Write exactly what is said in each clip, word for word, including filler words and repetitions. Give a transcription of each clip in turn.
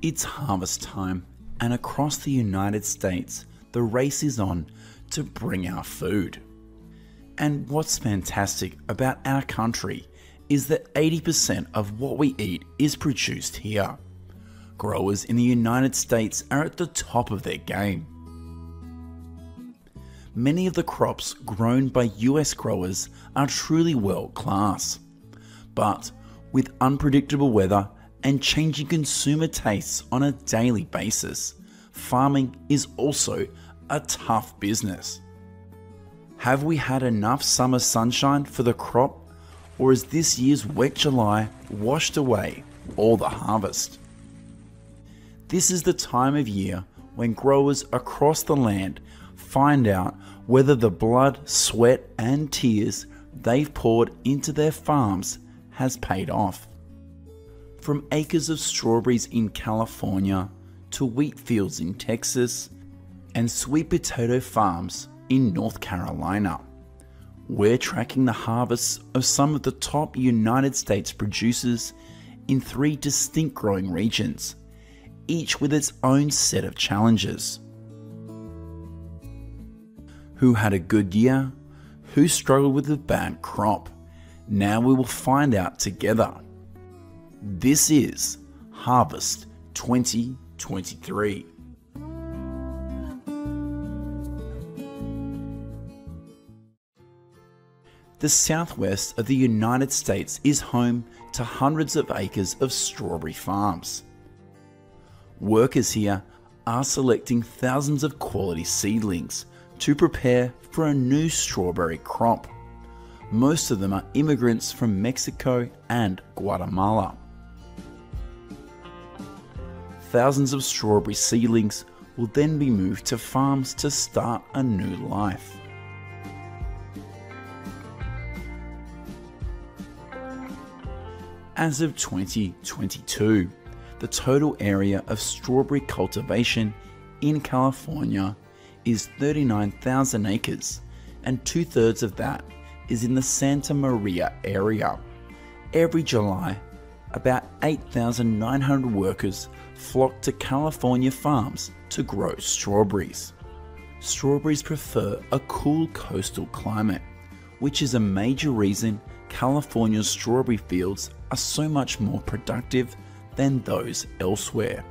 It's harvest time, and across the United States, the race is on to bring our food. And what's fantastic about our country is that eighty percent of what we eat is produced here. Growers in the United States are at the top of their game. Many of the crops grown by U S growers are truly world class. But with unpredictable weather and changing consumer tastes on a daily basis, farming is also a tough business. Have we had enough summer sunshine for the crop, or has this year's wet July washed away all the harvest? This is the time of year when growers across the land find out whether the blood, sweat, and tears they've poured into their farms has paid off. From acres of strawberries in California to wheat fields in Texas and sweet potato farms in North Carolina, we're tracking the harvests of some of the top United States producers in three distinct growing regions, each with its own set of challenges. Who had a good year? Who struggled with a bad crop? Now we will find out together. This is Harvest twenty twenty-three. The southwest of the United States is home to hundreds of acres of strawberry farms. Workers here are selecting thousands of quality seedlings to prepare for a new strawberry crop. Most of them are immigrants from Mexico and Guatemala. Thousands of strawberry seedlings will then be moved to farms to start a new life. As of twenty twenty-two, the total area of strawberry cultivation in California is thirty-nine thousand acres, and two thirds of that is in the Santa Maria area. Every July, about eight thousand nine hundred workers flock to California farms to grow strawberries. Strawberries prefer a cool coastal climate, which is a major reason California's strawberry fields are so much more productive than those elsewhere.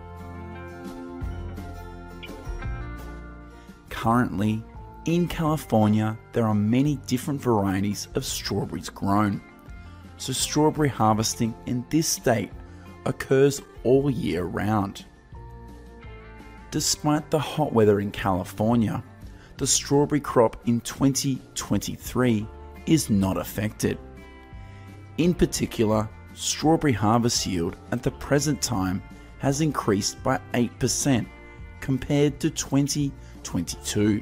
Currently, in California, there are many different varieties of strawberries grown, so strawberry harvesting in this state occurs all year round. Despite the hot weather in California, the strawberry crop in twenty twenty-three is not affected. In particular, strawberry harvest yield at the present time has increased by eight percent compared to twenty twenty-two.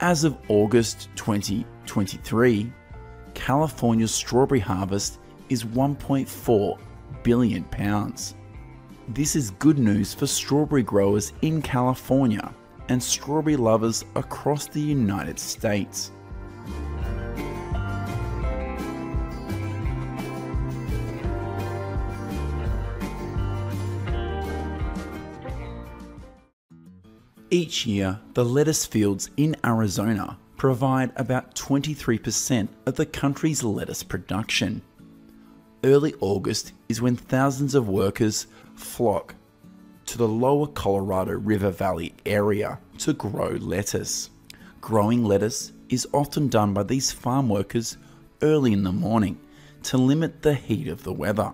As of August twenty twenty-three, California's strawberry harvest is one point four billion pounds. This is good news for strawberry growers in California and strawberry lovers across the United States. Each year, the lettuce fields in Arizona provide about twenty-three percent of the country's lettuce production. Early August is when thousands of workers flock to the lower Colorado River Valley area to grow lettuce. Growing lettuce is often done by these farm workers early in the morning to limit the heat of the weather.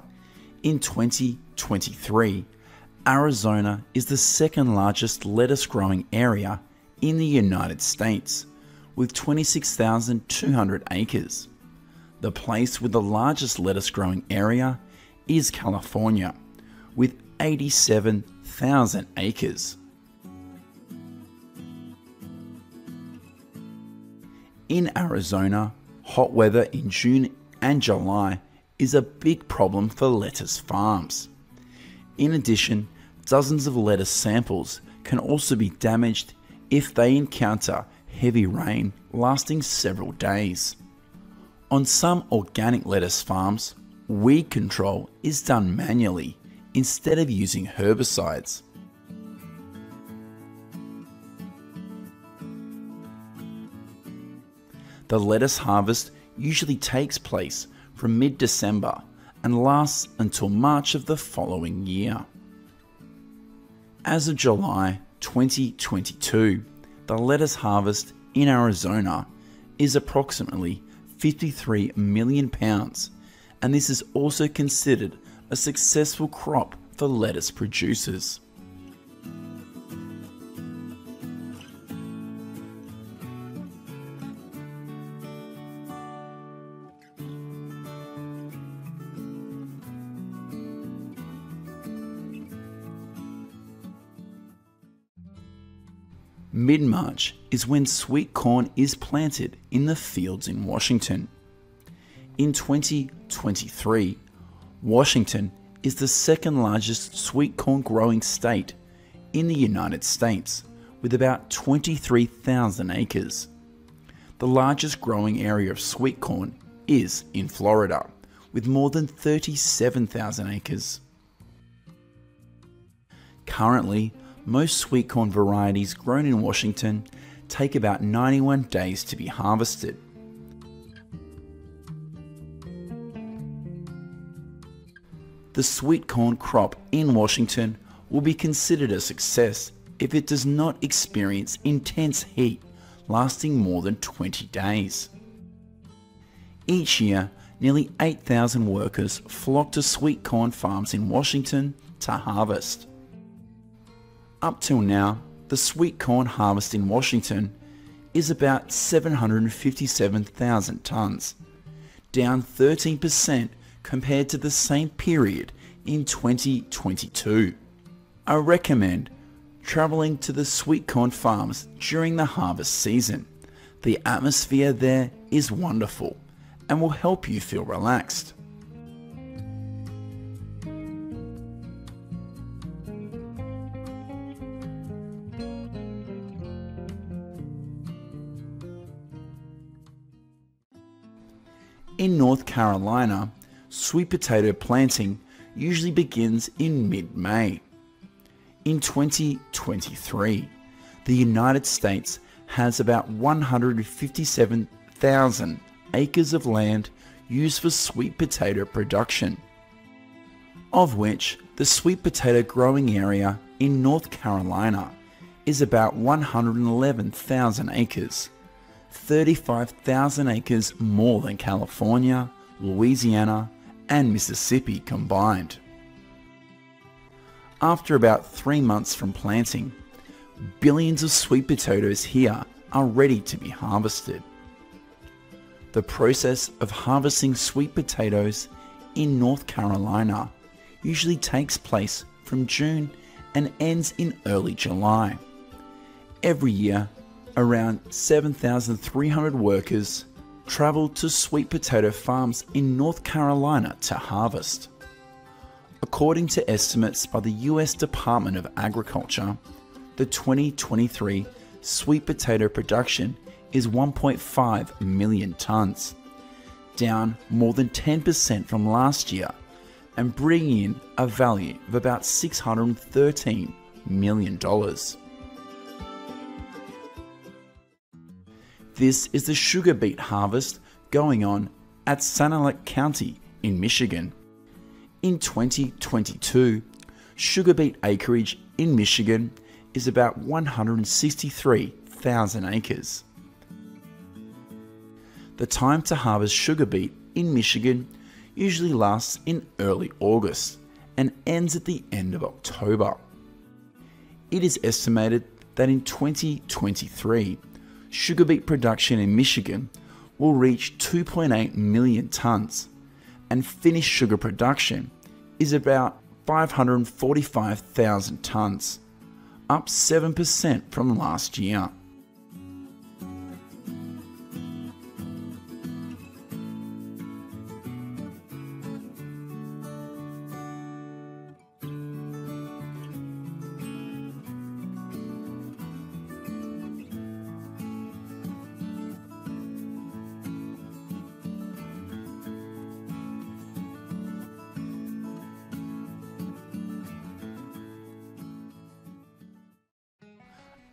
In twenty twenty-three, Arizona is the second largest lettuce growing area in the United States, with twenty-six thousand two hundred acres. The place with the largest lettuce growing area is California, with eighty-seven thousand acres. In Arizona, hot weather in June and July is a big problem for lettuce farms. In addition, dozens of lettuce samples can also be damaged if they encounter heavy rain lasting several days. On some organic lettuce farms, weed control is done manually instead of using herbicides. The lettuce harvest usually takes place from mid-December and lasts until March of the following year. As of July twenty twenty-two, the lettuce harvest in Arizona is approximately fifty-three million pounds, and this is also considered a successful crop for lettuce producers. Mid-March is when sweet corn is planted in the fields in Washington. In twenty twenty-three, Washington is the second largest sweet corn growing state in the United States with about twenty-three thousand acres. The largest growing area of sweet corn is in Florida with more than thirty-seven thousand acres. Currently, most sweet corn varieties grown in Washington take about ninety-one days to be harvested. The sweet corn crop in Washington will be considered a success if it does not experience intense heat lasting more than twenty days. Each year, nearly eight thousand workers flock to sweet corn farms in Washington to harvest. Up till now, the sweet corn harvest in Washington is about seven hundred fifty-seven thousand tonnes, down thirteen percent compared to the same period in twenty twenty-two. I recommend travelling to the sweet corn farms during the harvest season. The atmosphere there is wonderful and will help you feel relaxed. In North Carolina, sweet potato planting usually begins in mid-May. In twenty twenty-three, the United States has about one hundred fifty-seven thousand acres of land used for sweet potato production, of which the sweet potato growing area in North Carolina is about one hundred eleven thousand acres. thirty-five thousand acres more than California, Louisiana, and Mississippi combined. After about three months from planting, billions of sweet potatoes here are ready to be harvested. The process of harvesting sweet potatoes in North Carolina usually takes place from June and ends in early July. Every year, around seven thousand three hundred workers travel to sweet potato farms in North Carolina to harvest. According to estimates by the U S Department of Agriculture, the twenty twenty-three sweet potato production is one point five million tonnes, down more than ten percent from last year and bringing in a value of about six hundred thirteen million dollars. This is the sugar beet harvest going on at Sanilac County in Michigan. In twenty twenty-two, sugar beet acreage in Michigan is about one hundred sixty-three thousand acres. The time to harvest sugar beet in Michigan usually lasts in early August and ends at the end of October. It is estimated that in twenty twenty-three, sugar beet production in Michigan will reach two point eight million tonnes, and finished sugar production is about five hundred forty-five thousand tonnes, up seven percent from last year.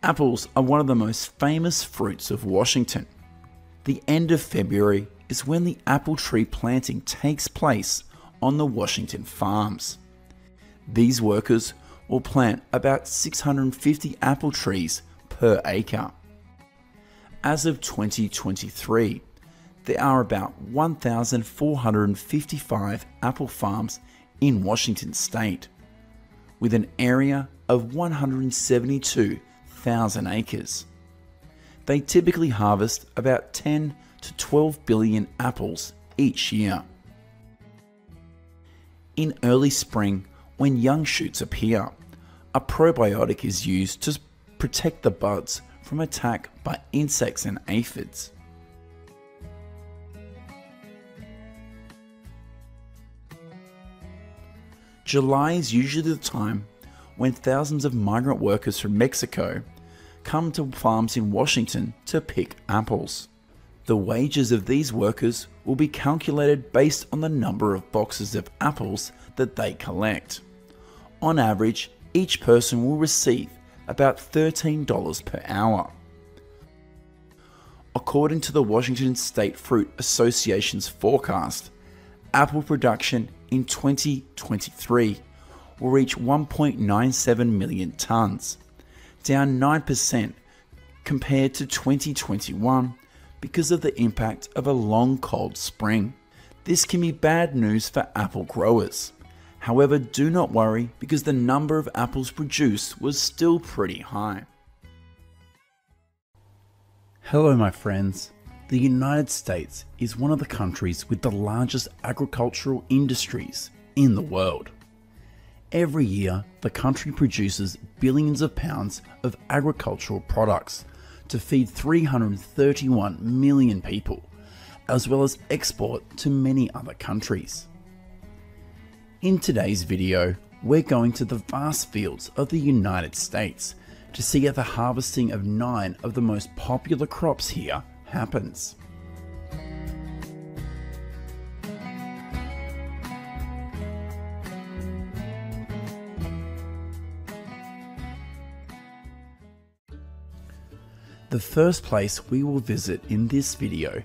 Apples are one of the most famous fruits of Washington. The end of February is when the apple tree planting takes place on the Washington farms. These workers will plant about six hundred fifty apple trees per acre. As of twenty twenty-three, there are about one thousand four hundred fifty-five apple farms in Washington state, with an area of one hundred seventy-two thousand acres. They typically harvest about ten to twelve billion apples each year. In early spring, when young shoots appear, a probiotic is used to protect the buds from attack by insects and aphids. July is usually the time when thousands of migrant workers from Mexico come to farms in Washington to pick apples. The wages of these workers will be calculated based on the number of boxes of apples that they collect. On average, each person will receive about thirteen dollars per hour. According to the Washington State Fruit Association's forecast, apple production in twenty twenty-three will reach one point nine seven million tons, down nine percent compared to twenty twenty-one because of the impact of a long cold spring. This can be bad news for apple growers. However, do not worry because the number of apples produced was still pretty high. Hello my friends. The United States is one of the countries with the largest agricultural industries in the world. Every year, the country produces billions of pounds of agricultural products to feed three hundred thirty-one million people, as well as export to many other countries. In today's video, we're going to the vast fields of the United States to see how the harvesting of nine of the most popular crops here happens. The first place we will visit in this video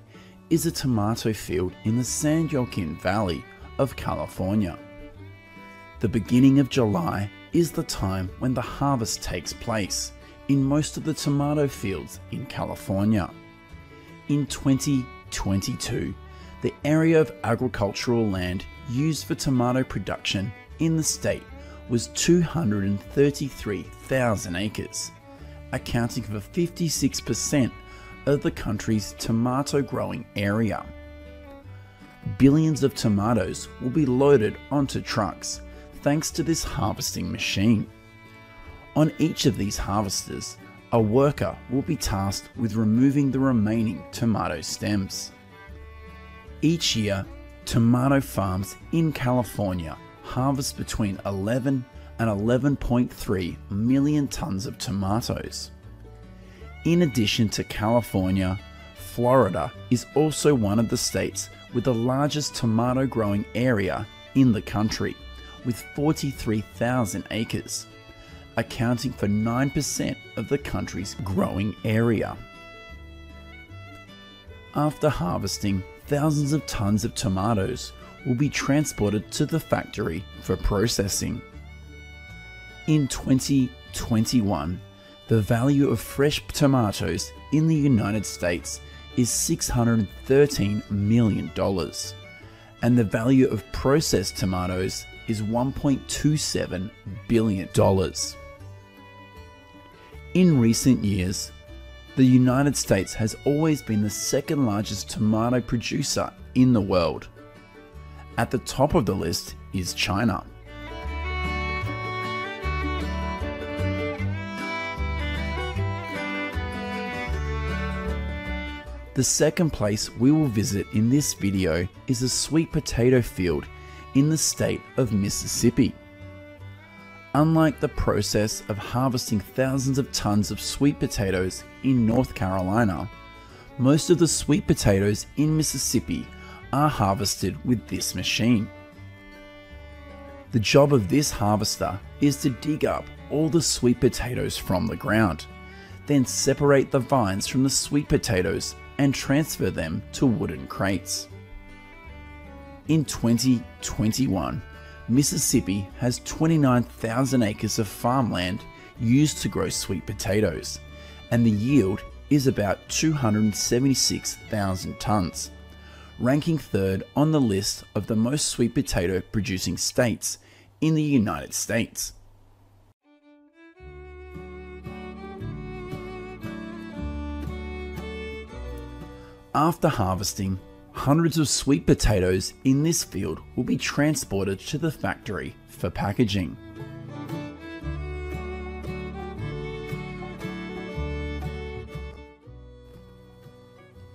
is a tomato field in the San Joaquin Valley of California. The beginning of July is the time when the harvest takes place in most of the tomato fields in California. In twenty twenty-two, the area of agricultural land used for tomato production in the state was two hundred thirty-three thousand acres, accounting for fifty-six percent of the country's tomato growing area. Billions of tomatoes will be loaded onto trucks thanks to this harvesting machine. On each of these harvesters, a worker will be tasked with removing the remaining tomato stems. Each year, tomato farms in California harvest between eleven and eleven point three million tons of tomatoes. In addition to California, Florida is also one of the states with the largest tomato growing area in the country, with forty-three thousand acres, accounting for nine percent of the country's growing area. After harvesting, thousands of tons of tomatoes will be transported to the factory for processing. In twenty twenty-one, the value of fresh tomatoes in the United States is six hundred thirteen million dollars, and the value of processed tomatoes is one point two seven billion dollars. In recent years, the United States has always been the second largest tomato producer in the world. At the top of the list is China. The second place we will visit in this video is a sweet potato field in the state of Mississippi. Unlike the process of harvesting thousands of tons of sweet potatoes in North Carolina, most of the sweet potatoes in Mississippi are harvested with this machine. The job of this harvester is to dig up all the sweet potatoes from the ground, then separate the vines from the sweet potatoes and transfer them to wooden crates. In twenty twenty-one, Mississippi has twenty-nine thousand acres of farmland used to grow sweet potatoes, and the yield is about two hundred seventy-six thousand tons, ranking third on the list of the most sweet potato producing states in the United States. After harvesting, hundreds of sweet potatoes in this field will be transported to the factory for packaging.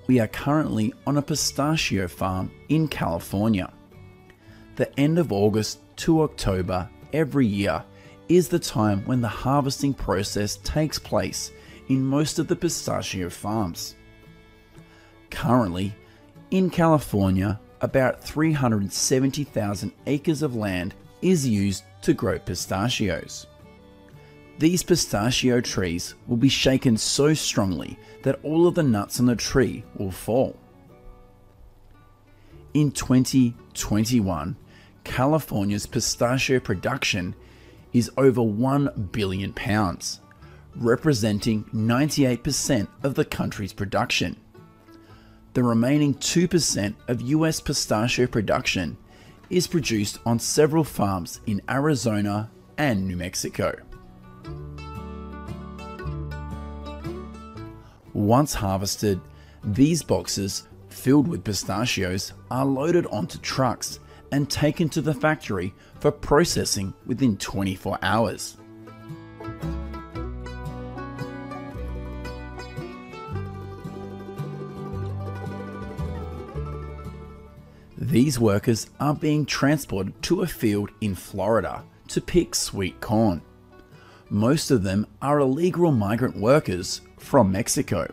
We are currently on a pistachio farm in California. The end of August to October every year is the time when the harvesting process takes place in most of the pistachio farms. Currently, in California, about three hundred seventy thousand acres of land is used to grow pistachios. These pistachio trees will be shaken so strongly that all of the nuts on the tree will fall. In twenty twenty-one, California's pistachio production is over one billion pounds, representing ninety-eight percent of the country's production. The remaining two percent of U S pistachio production is produced on several farms in Arizona and New Mexico. Once harvested, these boxes filled with pistachios are loaded onto trucks and taken to the factory for processing within twenty-four hours. These workers are being transported to a field in Florida to pick sweet corn. Most of them are illegal migrant workers from Mexico.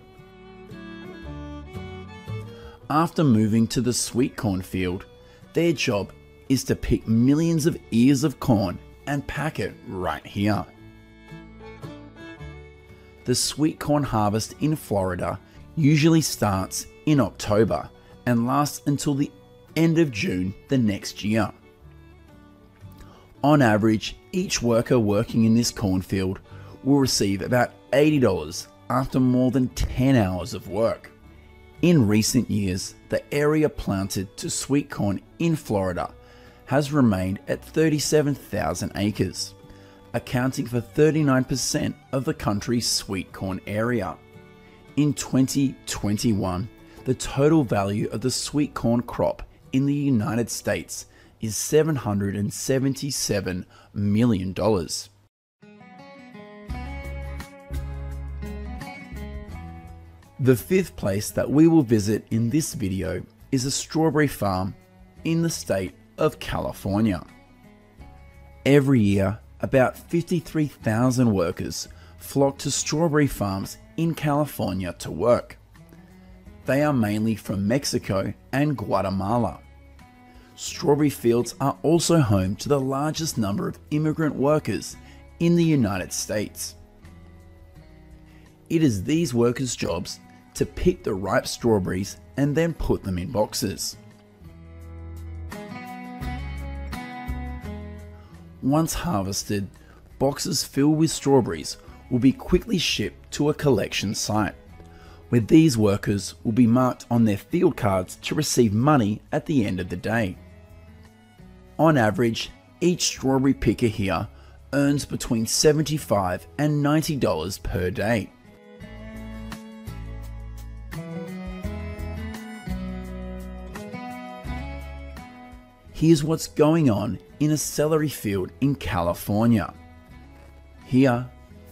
After moving to the sweet corn field, their job is to pick millions of ears of corn and pack it right here. The sweet corn harvest in Florida usually starts in October and lasts until the end of June the next year. On average, each worker working in this cornfield will receive about eighty dollars after more than ten hours of work. In recent years, the area planted to sweet corn in Florida has remained at thirty-seven thousand acres, accounting for thirty-nine percent of the country's sweet corn area. In twenty twenty-one, the total value of the sweet corn crop in the United States is seven hundred seventy-seven million dollars. The fifth place that we will visit in this video is a strawberry farm in the state of California. Every year, about fifty-three thousand workers flock to strawberry farms in California to work. They are mainly from Mexico and Guatemala. Strawberry fields are also home to the largest number of immigrant workers in the United States. It is these workers' jobs to pick the ripe strawberries and then put them in boxes. Once harvested, boxes filled with strawberries will be quickly shipped to a collection site, where these workers will be marked on their field cards to receive money at the end of the day. On average, each strawberry picker here earns between seventy-five dollars and ninety dollars per day. Here's what's going on in a celery field in California. Here,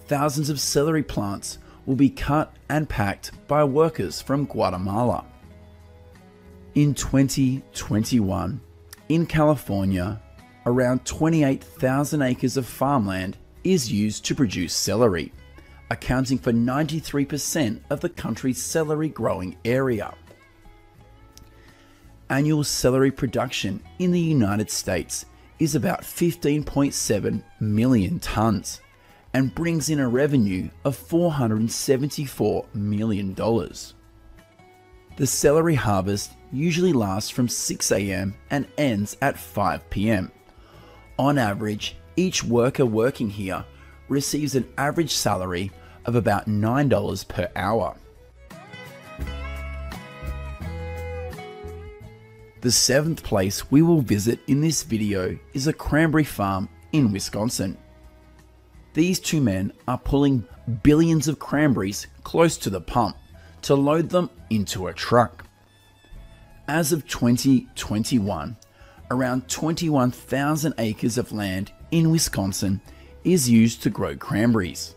thousands of celery plants will be cut and packed by workers from Guatemala. In twenty twenty-one, in California, around twenty-eight thousand acres of farmland is used to produce celery, accounting for ninety-three percent of the country's celery growing area. Annual celery production in the United States is about fifteen point seven million tons, and brings in a revenue of four hundred seventy-four million dollars. The celery harvest usually lasts from six A M and ends at five P M. On average, each worker working here receives an average salary of about nine dollars per hour. The seventh place we will visit in this video is a cranberry farm in Wisconsin. These two men are pulling billions of cranberries close to the pump to load them into a truck. As of twenty twenty-one, around twenty-one thousand acres of land in Wisconsin is used to grow cranberries.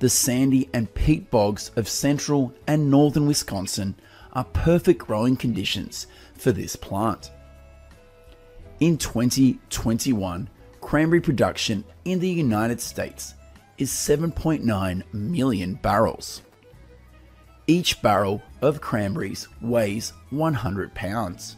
The sandy and peat bogs of central and northern Wisconsin are perfect growing conditions for this plant. In twenty twenty-one, cranberry production in the United States is seven point nine million barrels. Each barrel of cranberries weighs one hundred pounds.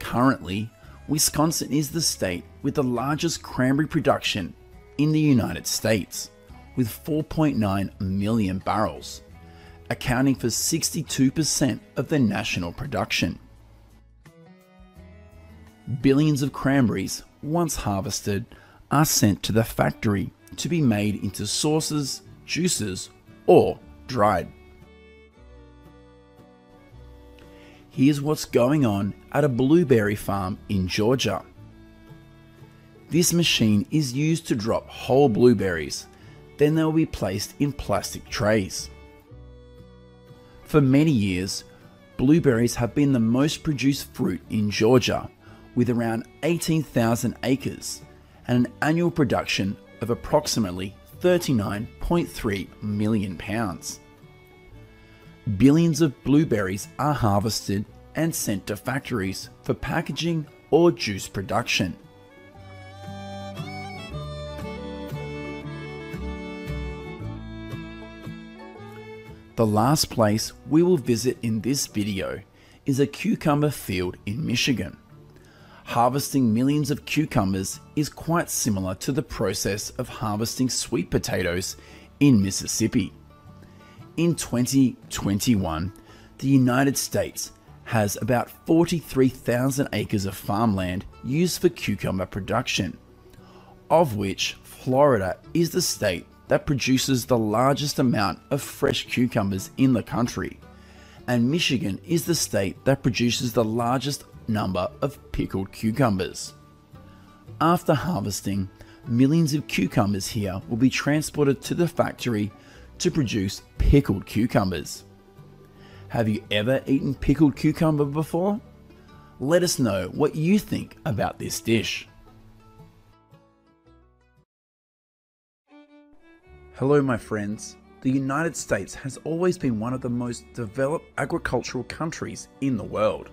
Currently, Wisconsin is the state with the largest cranberry production in the United States, with four point nine million barrels, accounting for sixty-two percent of the national production. Billions of cranberries, once harvested, are sent to the factory to be made into sauces, juices, or dried. Here's what's going on at a blueberry farm in Georgia. This machine is used to drop whole blueberries, then they will be placed in plastic trays. For many years, blueberries have been the most produced fruit in Georgia, with around eighteen thousand acres and an annual production of approximately thirty-nine point three million pounds. Billions of blueberries are harvested and sent to factories for packaging or juice production. The last place we will visit in this video is a cucumber field in Michigan. Harvesting millions of cucumbers is quite similar to the process of harvesting sweet potatoes in Mississippi. In twenty twenty-one, the United States has about forty-three thousand acres of farmland used for cucumber production, of which Florida is the state that produces the largest amount of fresh cucumbers in the country, and Michigan is the state that produces the largest number of pickled cucumbers. After harvesting, millions of cucumbers here will be transported to the factory to produce pickled cucumbers. Have you ever eaten pickled cucumber before? Let us know what you think about this dish. Hello my friends, the United States has always been one of the most developed agricultural countries in the world.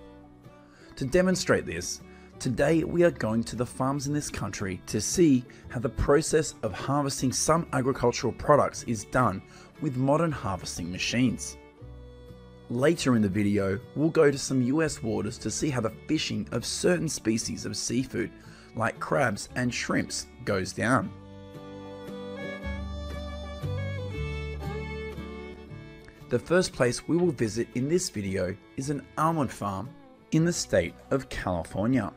To demonstrate this, today we are going to the farms in this country to see how the process of harvesting some agricultural products is done with modern harvesting machines. Later in the video, we'll go to some U S waters to see how the fishing of certain species of seafood like crabs and shrimps goes down. The first place we will visit in this video is an almond farm in the state of California.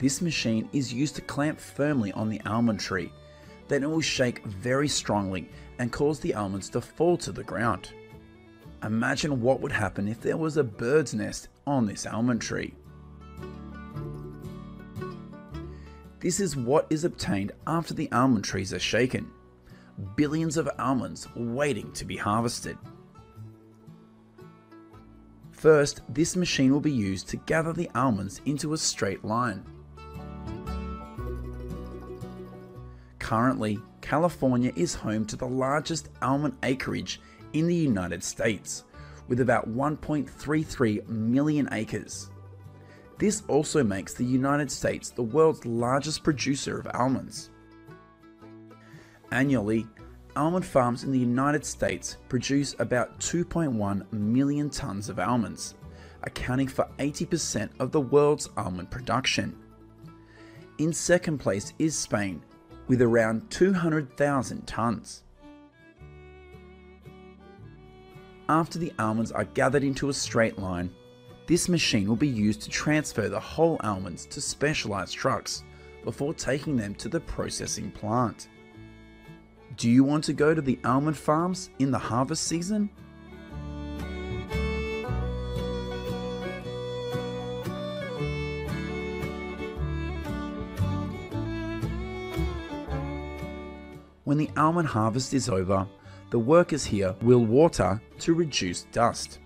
This machine is used to clamp firmly on the almond tree, then it will shake very strongly and cause the almonds to fall to the ground. Imagine what would happen if there was a bird's nest on this almond tree. This is what is obtained after the almond trees are shaken. Billions of almonds waiting to be harvested. First, this machine will be used to gather the almonds into a straight line. Currently, California is home to the largest almond acreage in the United States, with about one point three three million acres. This also makes the United States the world's largest producer of almonds. Annually, almond farms in the United States produce about two point one million tons of almonds, accounting for eighty percent of the world's almond production. In second place is Spain, with around two hundred thousand tonnes. After the almonds are gathered into a straight line, this machine will be used to transfer the whole almonds to specialised trucks before taking them to the processing plant. Do you want to go to the almond farms in the harvest season? When the almond harvest is over, the workers here will water to reduce dust.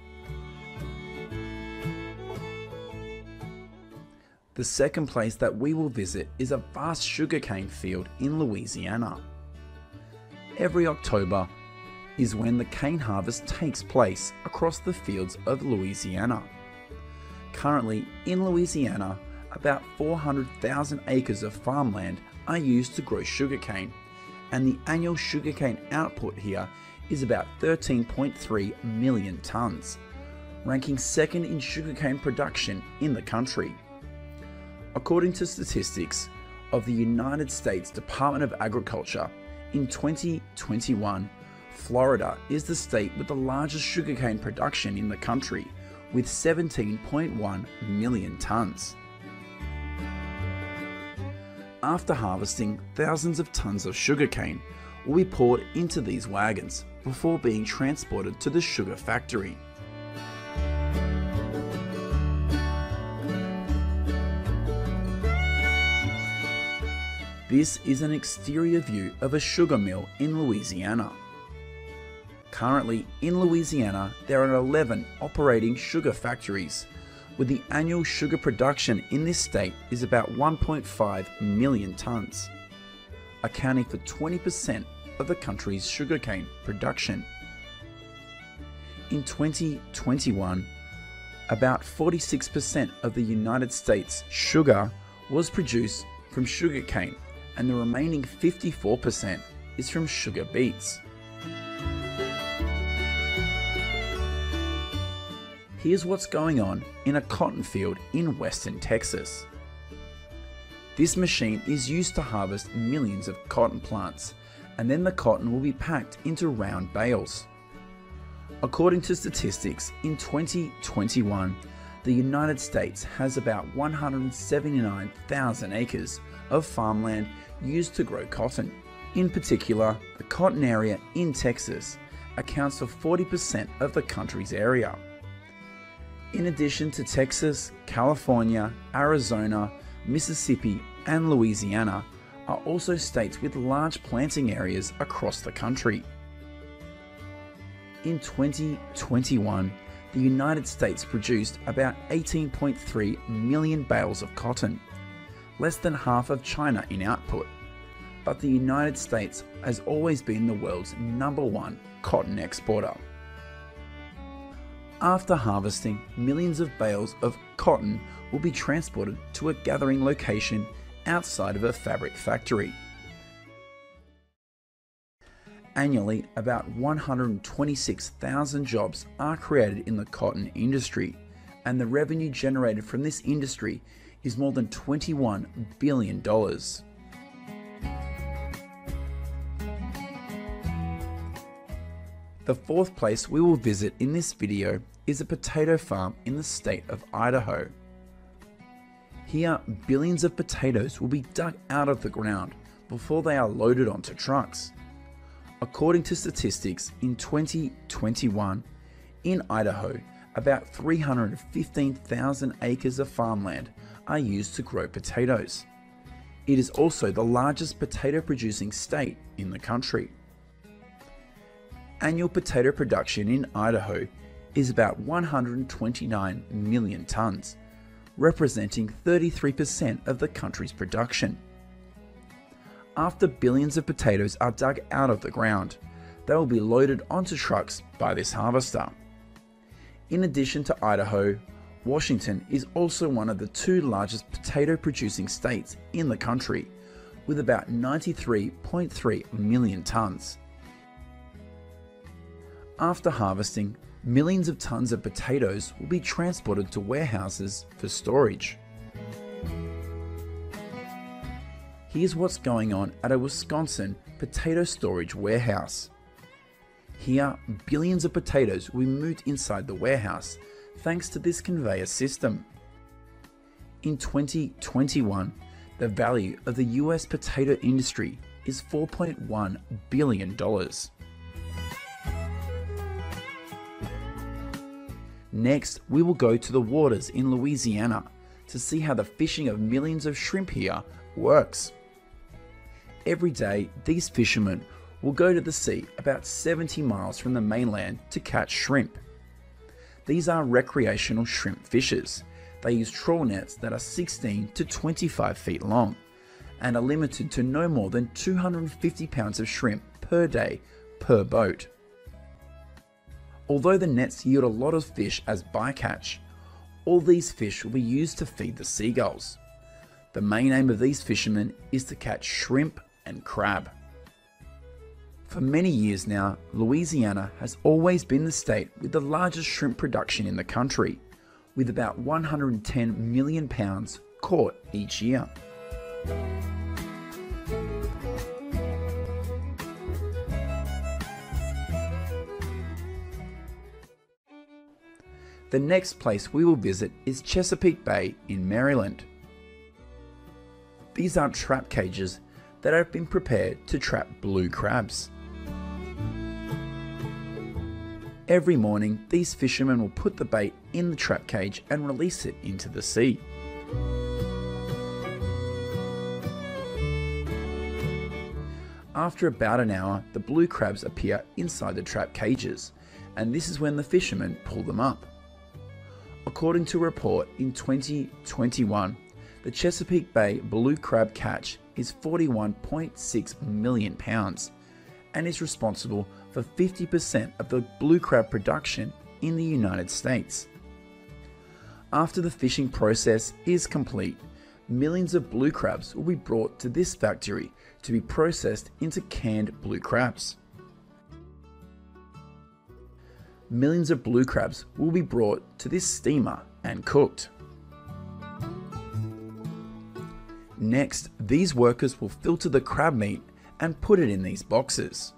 The second place that we will visit is a vast sugarcane field in Louisiana. Every October is when the cane harvest takes place across the fields of Louisiana. Currently in Louisiana, about four hundred thousand acres of farmland are used to grow sugarcane, and the annual sugarcane output here is about thirteen point three million tonnes, ranking second in sugarcane production in the country. According to statistics of the United States Department of Agriculture, in twenty twenty-one, Florida is the state with the largest sugarcane production in the country, with seventeen point one million tonnes. After harvesting, thousands of tons of sugarcane will be poured into these wagons before being transported to the sugar factory. This is an exterior view of a sugar mill in Louisiana. Currently in Louisiana, there are eleven operating sugar factories, with the annual sugar production in this state is about one point five million tonnes, accounting for twenty percent of the country's sugarcane production. In twenty twenty-one, about forty-six percent of the United States sugar was produced from sugarcane, and the remaining fifty-four percent is from sugar beets. Here's what's going on in a cotton field in western Texas. This machine is used to harvest millions of cotton plants, and then the cotton will be packed into round bales. According to statistics, in twenty twenty-one, the United States has about one hundred seventy-nine thousand acres of farmland used to grow cotton. In particular, the cotton area in Texas accounts for forty percent of the country's area. In addition to Texas, California, Arizona, Mississippi, and Louisiana are also states with large planting areas across the country. In twenty twenty-one, the United States produced about eighteen point three million bales of cotton, less than half of China in output. But the United States has always been the world's number one cotton exporter. After harvesting, millions of bales of cotton will be transported to a gathering location outside of a fabric factory. Annually, about one hundred twenty-six thousand jobs are created in the cotton industry, and the revenue generated from this industry is more than twenty-one billion dollars. The fourth place we will visit in this video is a potato farm in the state of Idaho. Here, billions of potatoes will be dug out of the ground before they are loaded onto trucks. According to statistics, in twenty twenty-one, in Idaho, about three hundred fifteen thousand acres of farmland are used to grow potatoes. It is also the largest potato producing state in the country. Annual potato production in Idaho is about one hundred twenty-nine million tonnes, representing thirty-three percent of the country's production. After billions of potatoes are dug out of the ground, they will be loaded onto trucks by this harvester. In addition to Idaho, Washington is also one of the two largest potato producing states in the country, with about ninety-three point three million tonnes. After harvesting, millions of tons of potatoes will be transported to warehouses for storage. Here's what's going on at a Wisconsin potato storage warehouse. Here, billions of potatoes will be moved inside the warehouse thanks to this conveyor system. In twenty twenty-one, the value of the U S potato industry is four point one billion dollars. Next, we will go to the waters in Louisiana to see how the fishing of millions of shrimp here works. Every day, these fishermen will go to the sea about seventy miles from the mainland to catch shrimp. These are recreational shrimp fishers. They use trawl nets that are sixteen to twenty-five feet long and are limited to no more than two hundred fifty pounds of shrimp per day per boat. Although the nets yield a lot of fish as bycatch, all these fish will be used to feed the seagulls. The main aim of these fishermen is to catch shrimp and crab. For many years now, Louisiana has always been the state with the largest shrimp production in the country, with about one hundred ten million pounds caught each year. The next place we will visit is Chesapeake Bay in Maryland. These are trap cages that have been prepared to trap blue crabs. Every morning, these fishermen will put the bait in the trap cage and release it into the sea. After about an hour, the blue crabs appear inside the trap cages, and this is when the fishermen pull them up. According to a report in twenty twenty-one, the Chesapeake Bay blue crab catch is forty-one point six million pounds and is responsible for fifty percent of the blue crab production in the United States. After the fishing process is complete, millions of blue crabs will be brought to this factory to be processed into canned blue crabs. Millions of blue crabs will be brought to this steamer and cooked. Next, these workers will filter the crab meat and put it in these boxes.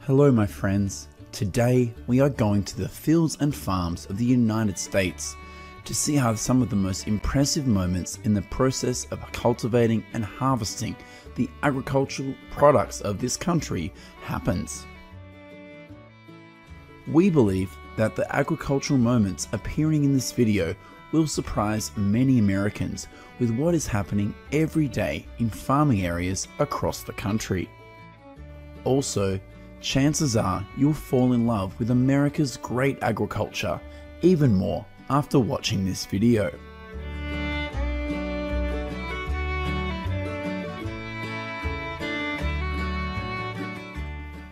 Hello my friends, today we are going to the fields and farms of the United States to see how some of the most impressive moments in the process of cultivating and harvesting the agricultural products of this country happens. We believe that the agricultural moments appearing in this video will surprise many Americans with what is happening every day in farming areas across the country. Also, chances are you'll fall in love with America's great agriculture even more after watching this video.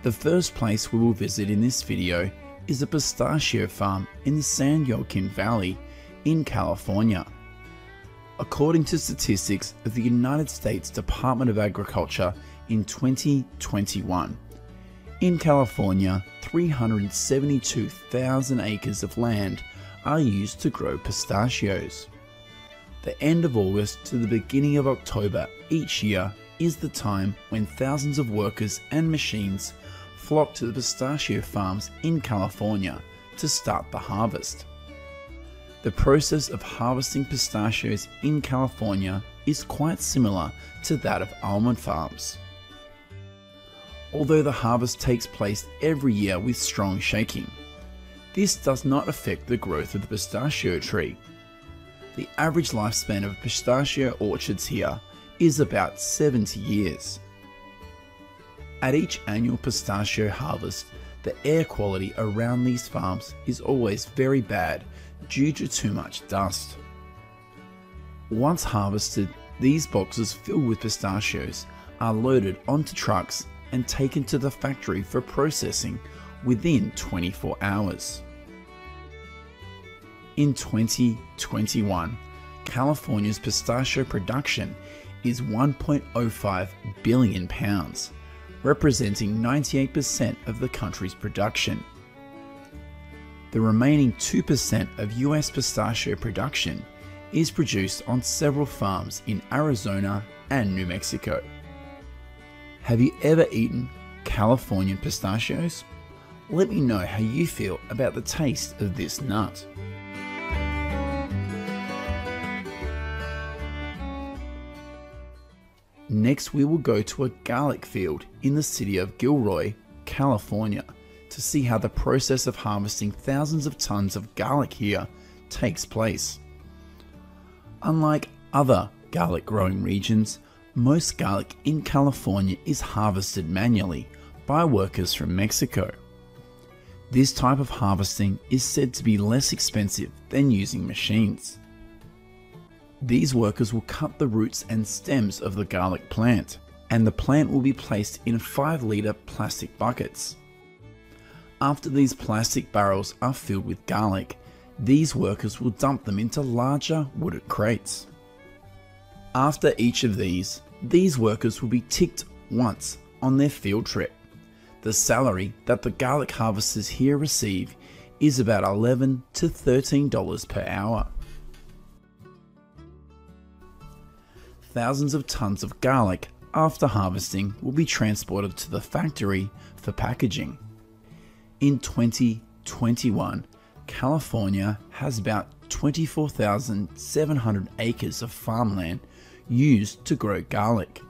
The first place we will visit in this video is a pistachio farm in the San Joaquin Valley in California. According to statistics of the United States Department of Agriculture in twenty twenty-one, in California, three hundred seventy-two thousand acres of land are used to grow pistachios. The end of August to the beginning of October each year is the time when thousands of workers and machines flock to the pistachio farms in California to start the harvest. The process of harvesting pistachios in California is quite similar to that of almond farms. Although the harvest takes place every year with strong shaking, this does not affect the growth of the pistachio tree. The average lifespan of pistachio orchards here is about seventy years. At each annual pistachio harvest, the air quality around these farms is always very bad due to too much dust. Once harvested, these boxes filled with pistachios are loaded onto trucks and taken to the factory for processing within twenty-four hours. In twenty twenty-one, California's pistachio production is one point zero five billion pounds, representing ninety-eight percent of the country's production, The remaining two percent of U S pistachio production is produced on several farms in Arizona and New Mexico. Have you ever eaten Californian pistachios? Let me know how you feel about the taste of this nut. Next, we will go to a garlic field in the city of Gilroy, California, to see how the process of harvesting thousands of tons of garlic here takes place. Unlike other garlic growing regions, most garlic in California is harvested manually by workers from Mexico. This type of harvesting is said to be less expensive than using machines. These workers will cut the roots and stems of the garlic plant, and the plant will be placed in five litre plastic buckets. After these plastic barrels are filled with garlic, these workers will dump them into larger wooden crates. After each of these, these workers will be ticked once on their field trip. The salary that the garlic harvesters here receive is about eleven to thirteen dollars per hour. Thousands of tons of garlic after harvesting will be transported to the factory for packaging. In twenty twenty-one, California has about twenty-four thousand seven hundred acres of farmland used to grow garlic,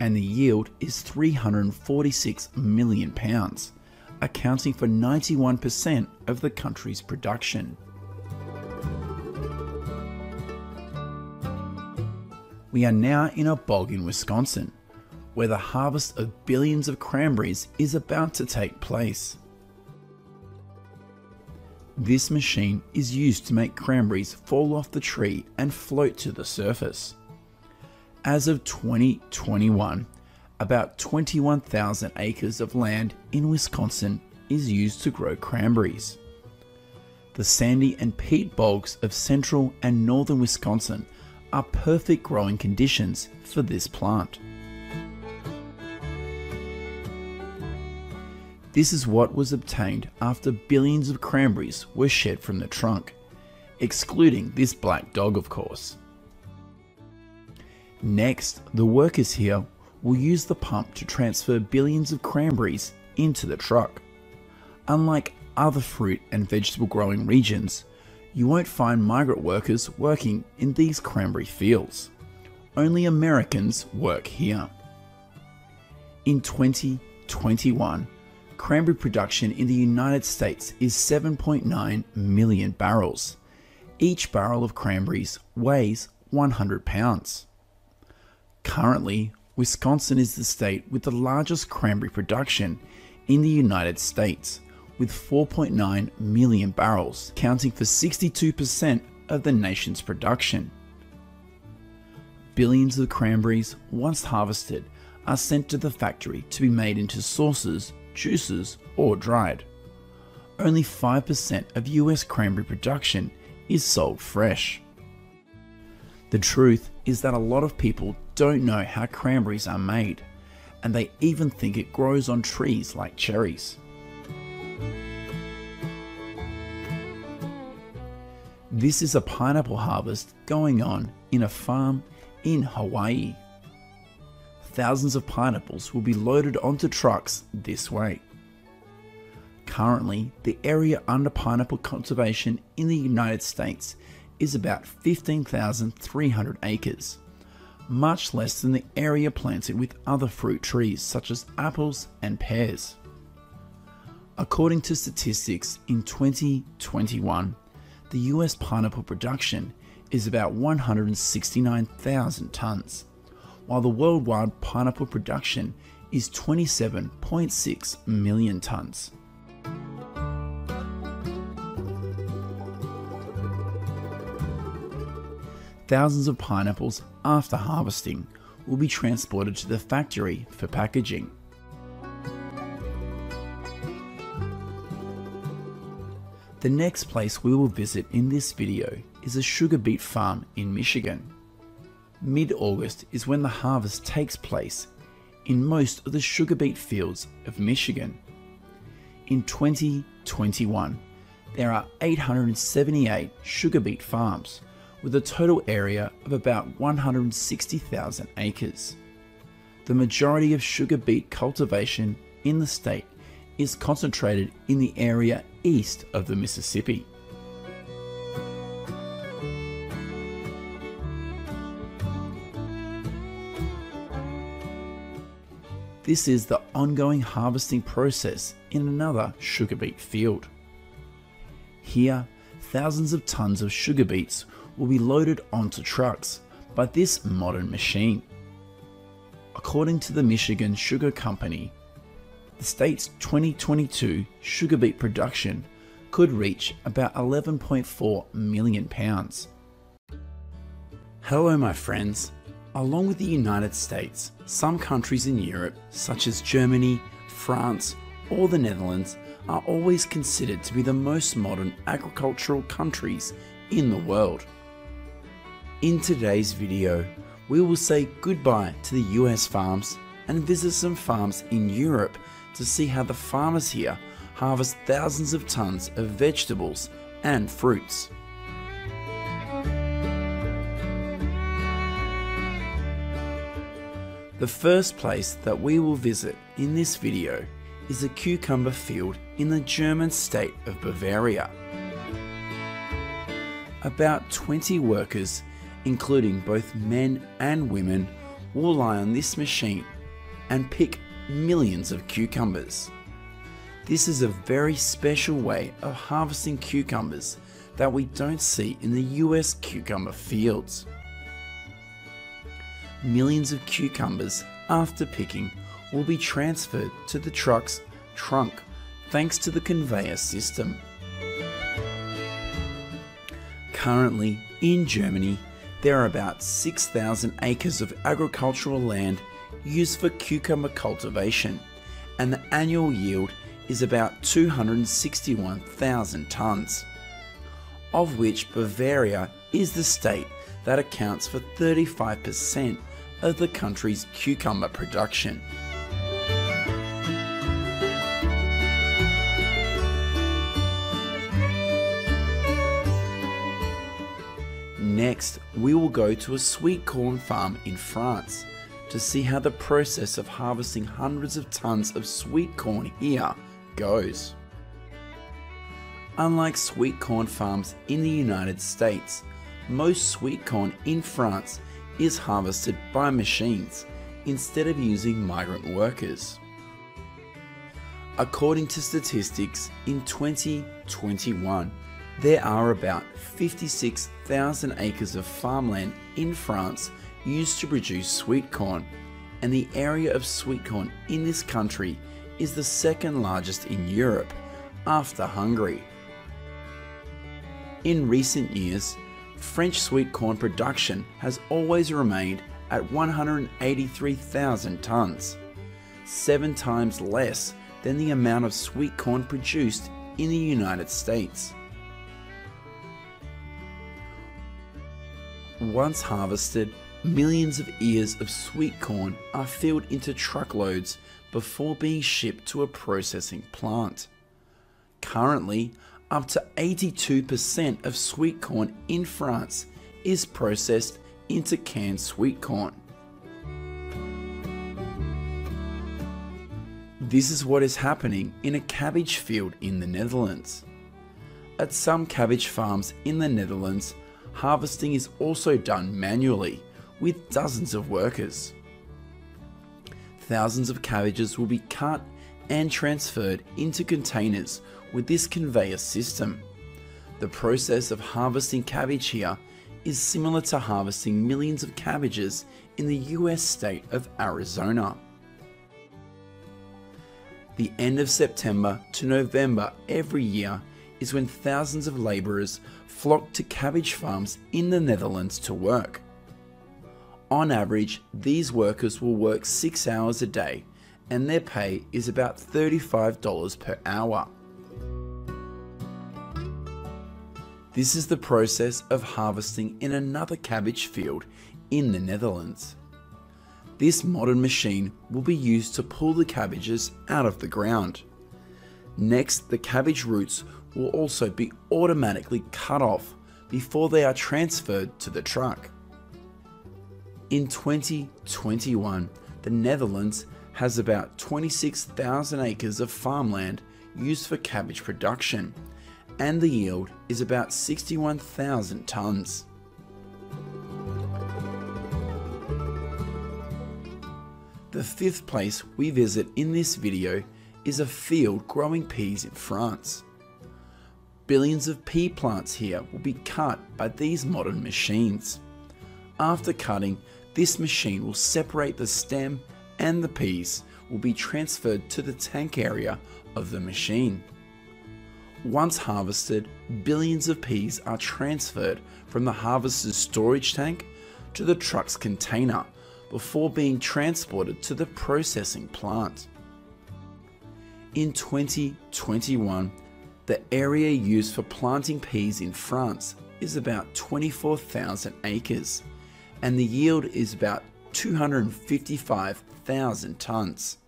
and the yield is three hundred forty-six million pounds, accounting for ninety-one percent of the country's production. We are now in a bog in Wisconsin, where the harvest of billions of cranberries is about to take place. This machine is used to make cranberries fall off the tree and float to the surface. As of twenty twenty-one, about twenty-one thousand acres of land in Wisconsin is used to grow cranberries. The sandy and peat bogs of central and northern Wisconsin are perfect growing conditions for this plant. This is what was obtained after billions of cranberries were shed from the trunk, excluding this black dog, of course. Next, the workers here will use the pump to transfer billions of cranberries into the truck. Unlike other fruit and vegetable growing regions, you won't find migrant workers working in these cranberry fields. Only Americans work here. In twenty twenty-one, cranberry production in the United States is seven point nine million barrels. Each barrel of cranberries weighs one hundred pounds. Currently, Wisconsin is the state with the largest cranberry production in the United States, with four point nine million barrels, accounting for sixty-two percent of the nation's production. Billions of cranberries, once harvested, are sent to the factory to be made into sauces, juices, or dried. Only five percent of U S cranberry production is sold fresh. The truth is that a lot of people don't know how cranberries are made, and they even think it grows on trees like cherries. This is a pineapple harvest going on in a farm in Hawaii. Thousands of pineapples will be loaded onto trucks this way. Currently, the area under pineapple cultivation in the United States is about fifteen thousand three hundred acres, much less than the area planted with other fruit trees such as apples and pears. According to statistics, in twenty twenty-one, the U S pineapple production is about one hundred sixty-nine thousand tons, while the worldwide pineapple production is twenty-seven point six million tons. Thousands of pineapples after harvesting will be transported to the factory for packaging. The next place we will visit in this video is a sugar beet farm in Michigan. Mid-August is when the harvest takes place in most of the sugar beet fields of Michigan. In twenty twenty-one, there are eight hundred seventy-eight sugar beet farms with a total area of about one hundred sixty thousand acres. The majority of sugar beet cultivation in the state is concentrated in the area east of the Mississippi. This is the ongoing harvesting process in another sugar beet field. Here, thousands of tons of sugar beets will be loaded onto trucks by this modern machine. According to the Michigan Sugar Company, the state's twenty twenty-two sugar beet production could reach about eleven point four million pounds. Hello my friends. Along with the United States, some countries in Europe, such as Germany, France, or the Netherlands, are always considered to be the most modern agricultural countries in the world. In today's video, we will say goodbye to the U S farms and visit some farms in Europe to see how the farmers here harvest thousands of tons of vegetables and fruits. The first place that we will visit in this video is a cucumber field in the German state of Bavaria. About twenty workers, including both men and women, will lie on this machine and pick millions of cucumbers. This is a very special way of harvesting cucumbers that we don't see in the U S cucumber fields. Millions of cucumbers, after picking, will be transferred to the truck's trunk thanks to the conveyor system. Currently, in Germany, there are about six thousand acres of agricultural land used for cucumber cultivation, and the annual yield is about two hundred sixty-one thousand tons, of which Bavaria is the state that accounts for thirty-five percent of the country's cucumber production. Next, we will go to a sweet corn farm in France to see how the process of harvesting hundreds of tons of sweet corn here goes. Unlike sweet corn farms in the United States, most sweet corn in France is harvested by machines instead of using migrant workers. According to statistics, in twenty twenty-one, there are about fifty-six thousand acres of farmland in France used to produce sweet corn, and the area of sweet corn in this country is the second largest in Europe, after Hungary. In recent years, French sweet corn production has always remained at one hundred eighty-three thousand tons, seven times less than the amount of sweet corn produced in the United States. Once harvested, millions of ears of sweet corn are filled into truckloads before being shipped to a processing plant. Currently, up to eighty-two percent of sweet corn in France is processed into canned sweet corn. This is what is happening in a cabbage field in the Netherlands. At some cabbage farms in the Netherlands, harvesting is also done manually with dozens of workers. Thousands of cabbages will be cut and transferred into containers with this conveyor system. The process of harvesting cabbage here is similar to harvesting millions of cabbages in the U S state of Arizona. The end of September to November every year is when thousands of laborers flock to cabbage farms in the Netherlands to work. On average, these workers will work six hours a day, and their pay is about thirty-five dollars per hour. This is the process of harvesting in another cabbage field in the Netherlands. This modern machine will be used to pull the cabbages out of the ground. Next, the cabbage roots will also be automatically cut off before they are transferred to the truck. In twenty twenty-one, the Netherlands has about twenty-six thousand acres of farmland used for cabbage production, and the yield is about sixty-one thousand tons. The fifth place we visit in this video is a field growing peas in France. Billions of pea plants here will be cut by these modern machines. After cutting, this machine will separate the stem and the peas will be transferred to the tank area of the machine. Once harvested, billions of peas are transferred from the harvester's storage tank to the truck's container before being transported to the processing plant. In twenty twenty-one, the area used for planting peas in France is about twenty-four thousand acres, and the yield is about two hundred fifty-five thousand tons.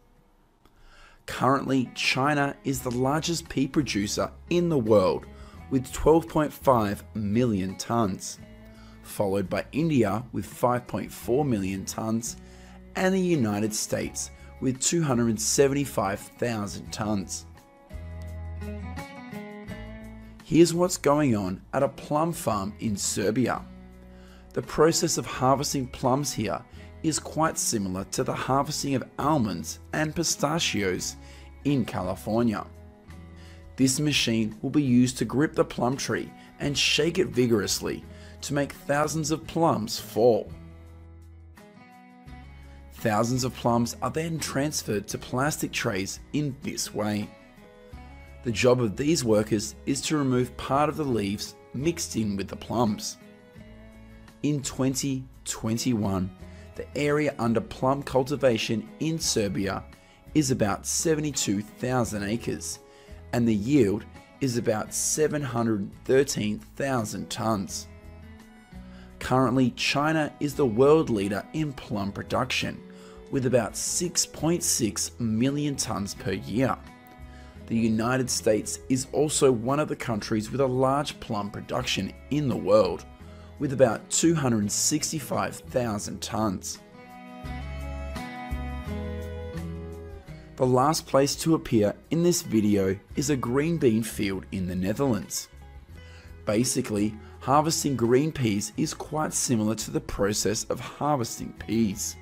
Currently, China is the largest pea producer in the world with twelve point five million tons, followed by India with five point four million tons and the United States with two hundred seventy-five thousand tons. Here's what's going on at a plum farm in Serbia. The process of harvesting plums here is quite similar to the harvesting of almonds and pistachios in California. This machine will be used to grip the plum tree and shake it vigorously to make thousands of plums fall. Thousands of plums are then transferred to plastic trays in this way. The job of these workers is to remove part of the leaves mixed in with the plums. In twenty twenty-one, the area under plum cultivation in Serbia is about seventy-two thousand acres, and the yield is about seven hundred thirteen thousand tons. Currently, China is the world leader in plum production, with about six point six million tons per year. The United States is also one of the countries with a large plum production in the world, with about two hundred sixty-five thousand tons. The last place to appear in this video is a green bean field in the Netherlands. Basically, harvesting green peas is quite similar to the process of harvesting peas.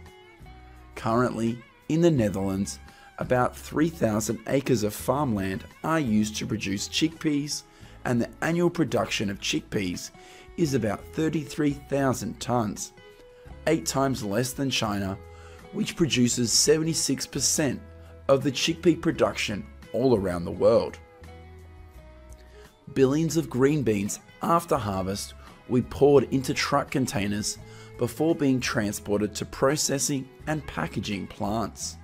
Currently, in the Netherlands, about three thousand acres of farmland are used to produce chickpeas, and the annual production of chickpeas is about thirty-three thousand tons, eight times less than China, which produces seventy-six percent of the chickpea production all around the world. Billions of green beans after harvest will be poured into truck containers before being transported to processing and packaging plants.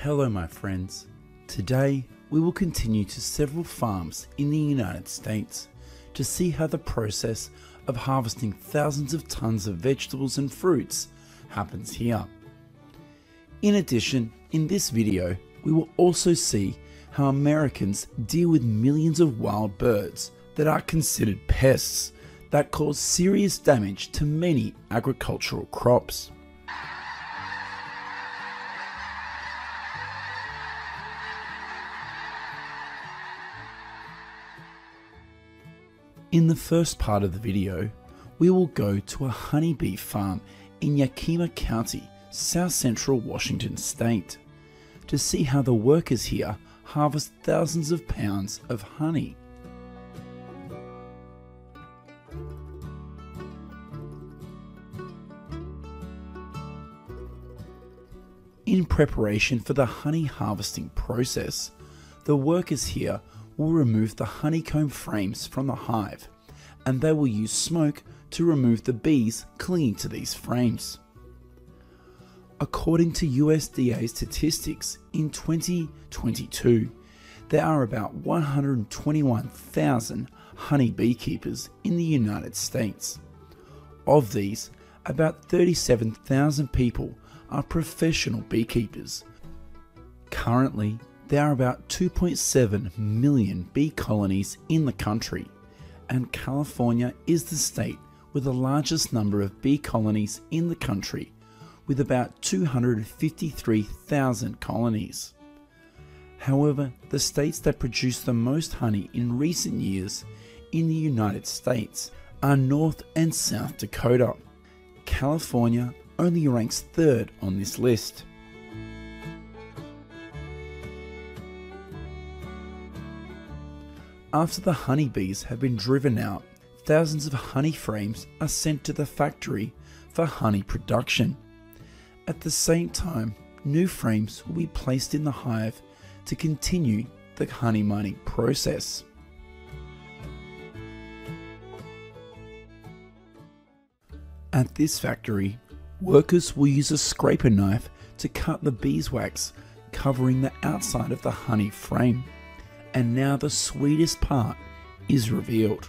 Hello my friends, today we will continue to several farms in the United States to see how the process of harvesting thousands of tons of vegetables and fruits happens here. In addition, in this video we will also see how Americans deal with millions of wild birds that are considered pests that cause serious damage to many agricultural crops. In the first part of the video, we will go to a honeybee farm in Yakima County, South Central Washington State, to see how the workers here harvest thousands of pounds of honey. In preparation for the honey harvesting process, the workers here will remove the honeycomb frames from the hive, and they will use smoke to remove the bees clinging to these frames. According to U S D A statistics, in twenty twenty-two, there are about one hundred twenty-one thousand honey beekeepers in the United States. Of these, about thirty-seven thousand people are professional beekeepers. Currently, there are about two point seven million bee colonies in the country, and California is the state with the largest number of bee colonies in the country, with about two hundred fifty-three thousand colonies. However, the states that produce the most honey in recent years in the United States are North and South Dakota. California only ranks third on this list. After the honeybees have been driven out, thousands of honey frames are sent to the factory for honey production. At the same time, new frames will be placed in the hive to continue the honey mining process. At this factory, workers will use a scraper knife to cut the beeswax covering the outside of the honey frame. And now the sweetest part is revealed.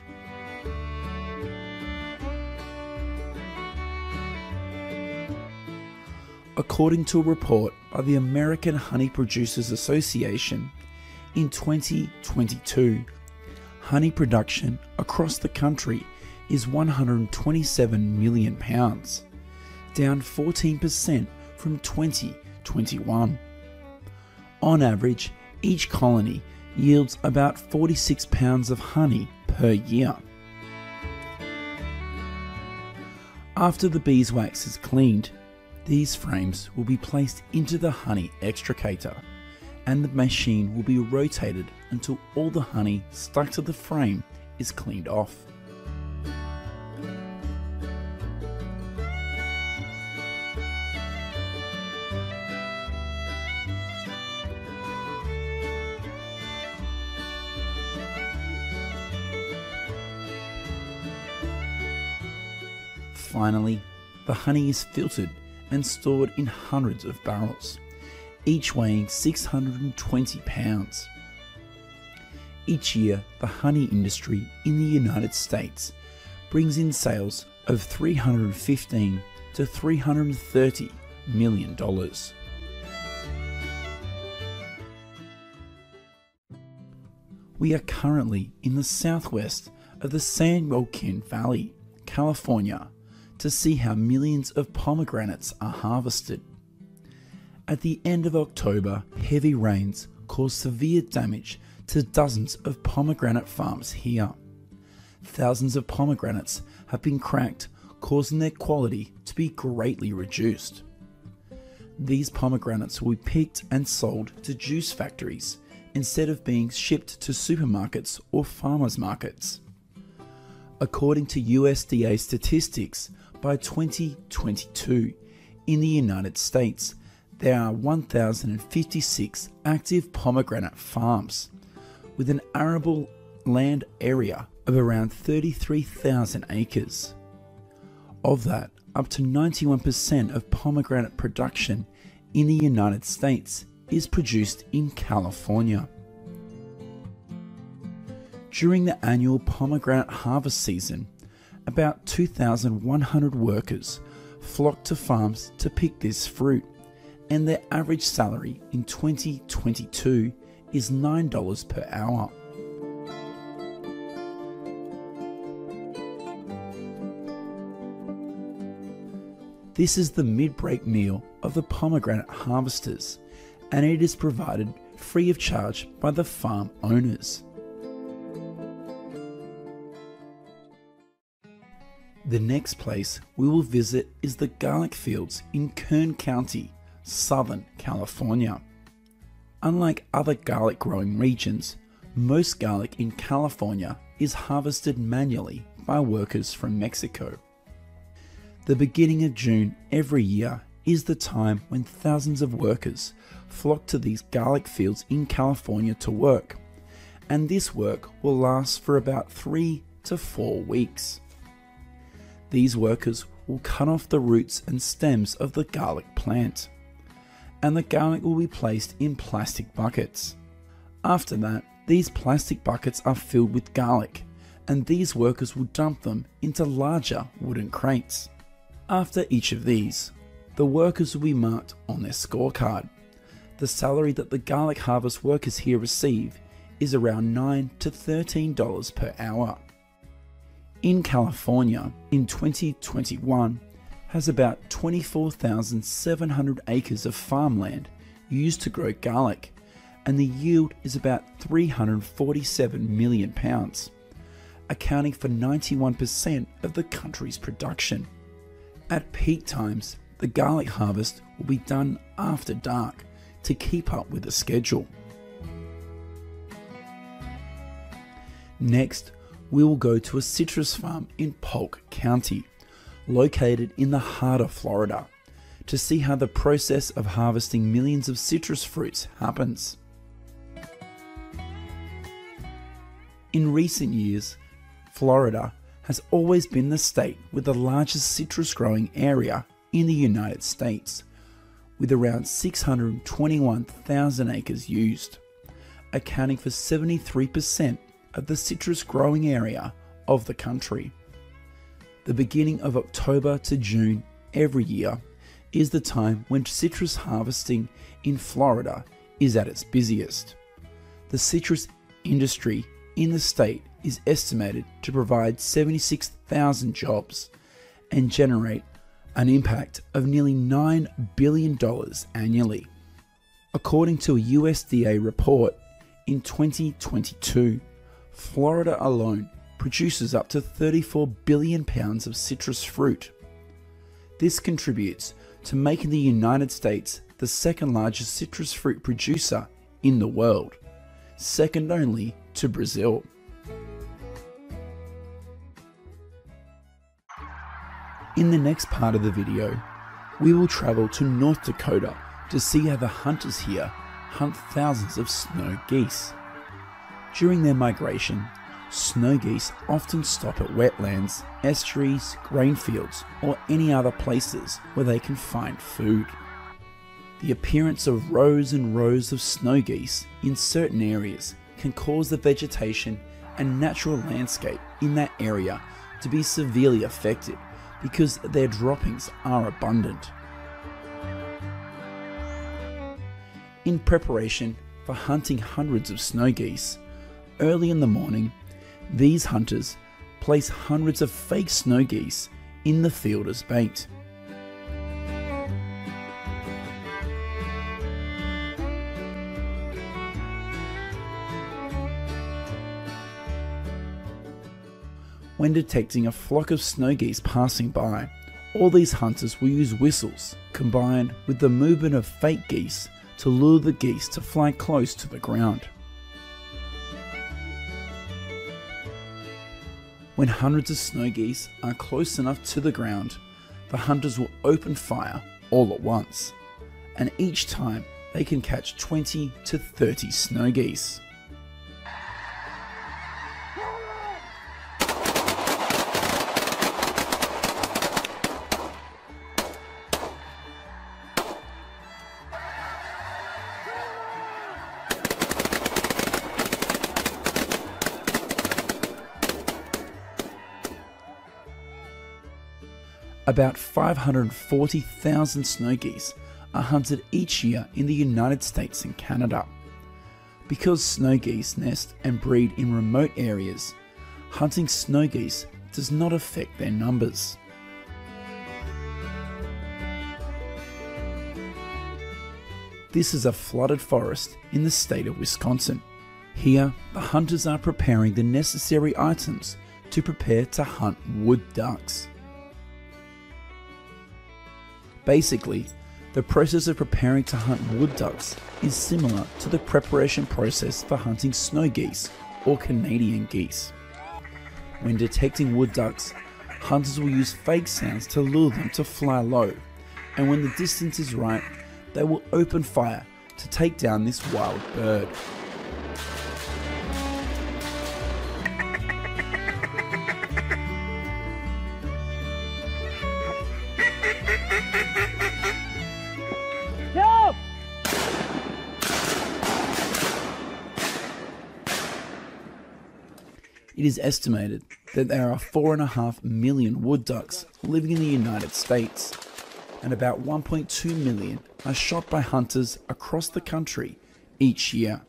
According to a report by the American Honey Producers Association, in twenty twenty-two, honey production across the country is one hundred twenty-seven million pounds, down fourteen percent from twenty twenty-one. On average, each colony yields about forty-six pounds of honey per year. After the beeswax is cleaned, these frames will be placed into the honey extricator, and the machine will be rotated until all the honey stuck to the frame is cleaned off. Finally, the honey is filtered and stored in hundreds of barrels, each weighing six hundred twenty pounds. Each year, the honey industry in the United States brings in sales of three hundred fifteen to three hundred thirty million dollars. We are currently in the southwest of the San Joaquin Valley, California, to see how millions of pomegranates are harvested. At the end of October, heavy rains caused severe damage to dozens of pomegranate farms here. Thousands of pomegranates have been cracked, causing their quality to be greatly reduced. These pomegranates will be picked and sold to juice factories instead of being shipped to supermarkets or farmers markets. According to U S D A statistics, by twenty twenty-two, in the United States, there are one thousand fifty-six active pomegranate farms, with an arable land area of around thirty-three thousand acres. Of that, up to ninety-one percent of pomegranate production in the United States is produced in California. During the annual pomegranate harvest season, about two thousand one hundred workers flocked to farms to pick this fruit, and their average salary in twenty twenty-two is nine dollars per hour. This is the mid-break meal of the pomegranate harvesters, and it is provided free of charge by the farm owners. The next place we will visit is the garlic fields in Kern County, Southern California. Unlike other garlic growing regions, most garlic in California is harvested manually by workers from Mexico. The beginning of June every year is the time when thousands of workers flock to these garlic fields in California to work, and this work will last for about three to four weeks. These workers will cut off the roots and stems of the garlic plant, and the garlic will be placed in plastic buckets. After that, these plastic buckets are filled with garlic, and these workers will dump them into larger wooden crates. After each of these, the workers will be marked on their scorecard. The salary that the garlic harvest workers here receive is around nine to thirteen dollars per hour. In California, in twenty twenty-one, has about twenty-four thousand seven hundred acres of farmland used to grow garlic, and the yield is about three hundred forty-seven million pounds, accounting for ninety-one percent of the country's production. At peak times, the garlic harvest will be done after dark to keep up with the schedule. Next, we will go to a citrus farm in Polk County, located in the heart of Florida, to see how the process of harvesting millions of citrus fruits happens. In recent years, Florida has always been the state with the largest citrus growing area in the United States, with around six hundred twenty-one thousand acres used, accounting for seventy-three percent of the citrus growing area of the country. The beginning of October to June every year is the time when citrus harvesting in Florida is at its busiest. The citrus industry in the state is estimated to provide seventy-six thousand jobs and generate an impact of nearly nine billion dollars annually, according to a U S D A report. In twenty twenty-two, Florida alone produces up to thirty-four billion pounds of citrus fruit. This contributes to making the United States the second largest citrus fruit producer in the world, second only to Brazil. In the next part of the video, we will travel to North Dakota to see how the hunters here hunt thousands of snow geese. During their migration, snow geese often stop at wetlands, estuaries, grain fields, or any other places where they can find food. The appearance of rows and rows of snow geese in certain areas can cause the vegetation and natural landscape in that area to be severely affected because their droppings are abundant. In preparation for hunting hundreds of snow geese, early in the morning, these hunters place hundreds of fake snow geese in the field as bait. When detecting a flock of snow geese passing by, all these hunters will use whistles combined with the movement of fake geese to lure the geese to fly close to the ground. When hundreds of snow geese are close enough to the ground, the hunters will open fire all at once, and each time they can catch twenty to thirty snow geese. About five hundred forty thousand snow geese are hunted each year in the United States and Canada. Because snow geese nest and breed in remote areas, hunting snow geese does not affect their numbers. This is a flooded forest in the state of Wisconsin. Here, the hunters are preparing the necessary items to prepare to hunt wood ducks. Basically, the process of preparing to hunt wood ducks is similar to the preparation process for hunting snow geese or Canadian geese. When detecting wood ducks, hunters will use fake sounds to lure them to fly low, and when the distance is right, they will open fire to take down this wild bird. It is estimated that there are four and a half million wood ducks living in the United States, and about one point two million are shot by hunters across the country each year.